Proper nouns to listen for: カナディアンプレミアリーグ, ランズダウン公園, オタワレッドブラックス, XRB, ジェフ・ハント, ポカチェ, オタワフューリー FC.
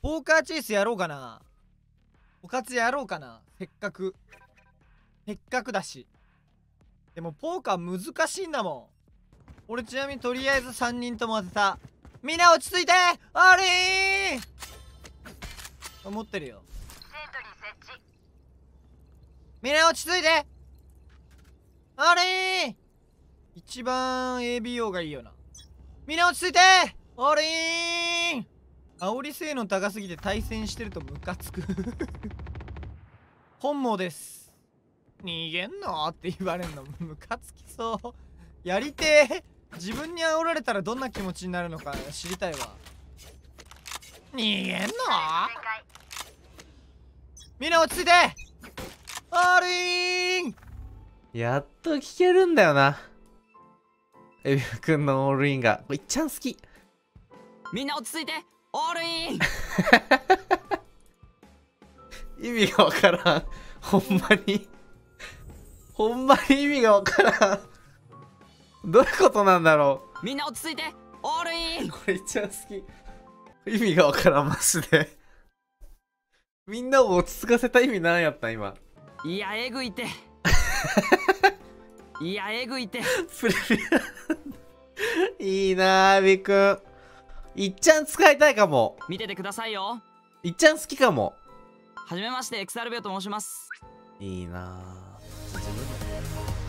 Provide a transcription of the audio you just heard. ポーカーチェイスやろうかな。おかつやろうかな。せっかくだし。でもポーカー難しいんだもん。俺ちなみにとりあえず3人とも当てた。みんな落ち着いて。あれー持ってるよ。みんな落ち着いて。あれー一番 ABO がいいよな。みんな落ち着いて。あれー煽り性能高すぎて対戦してるとムカつく。本望です。逃げんのって言われんのムカつきそう。やりてー。自分に煽られたらどんな気持ちになるのか知りたいわ。逃げんの？みんな落ち着いて。あれーやっと聞けるんだよな。エビフ君のオールインがいっちゃん好き。みんな落ち着いてオールイン意味がわからん。ほんまに意味がわからん。どういうことなんだろう。みんな落ち着いてオールインこれいっちゃん好き。意味がわからんマジでみんなを落ち着かせた意味なんやった今。いやえぐいていやえぐいていいなーびくん。いっちゃん使いたいかも。見ててくださいよ。いっちゃん好きかも。はじめまして、XRBと申します。いいなー。